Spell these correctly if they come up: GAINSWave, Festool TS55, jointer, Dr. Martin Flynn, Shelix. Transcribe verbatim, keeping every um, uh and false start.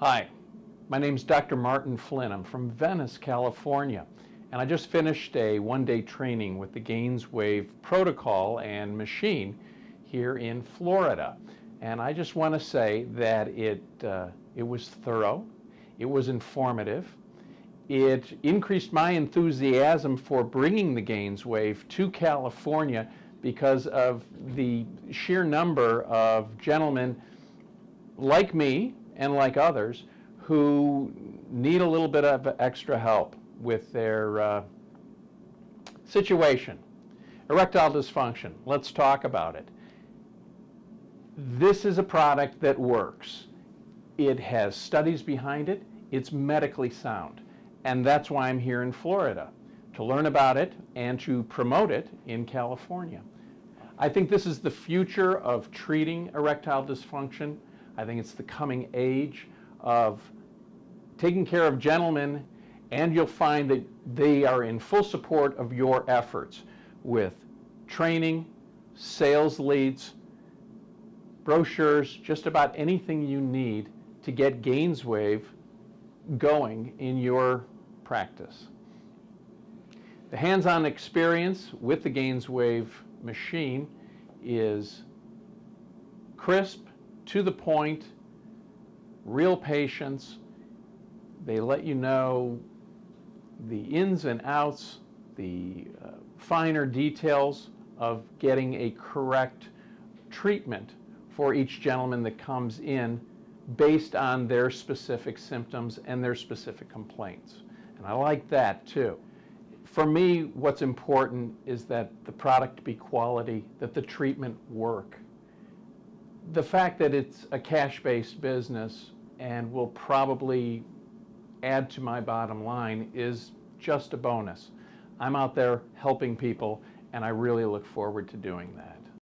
Hi, my name's Doctor Martin Flynn. I'm from Venice, California, and I just finished a one-day training with the GAINSWave protocol and machine here in Florida. And I just want to say that it, uh, it was thorough, it was informative, it increased my enthusiasm for bringing the GAINSWave to California because of the sheer number of gentlemen like me and like others who need a little bit of extra help with their uh, situation. Erectile dysfunction, let's talk about it. This is a product that works. It has studies behind it, it's medically sound, and that's why I'm here in Florida, to learn about it and to promote it in California. I think this is the future of treating erectile dysfunction. I think it's the coming age of taking care of gentlemen, and you'll find that they are in full support of your efforts with training, sales leads, brochures, just about anything you need to get GAINSWave going in your practice. The hands-on experience with the GAINSWave machine is crisp, to the point, real patients. They let you know the ins and outs, the uh, finer details of getting a correct treatment for each gentleman that comes in based on their specific symptoms and their specific complaints. And I like that too. For me, what's important is that the product be quality, that the treatment work. The fact that it's a cash-based business and will probably add to my bottom line is just a bonus. I'm out there helping people, and I really look forward to doing that.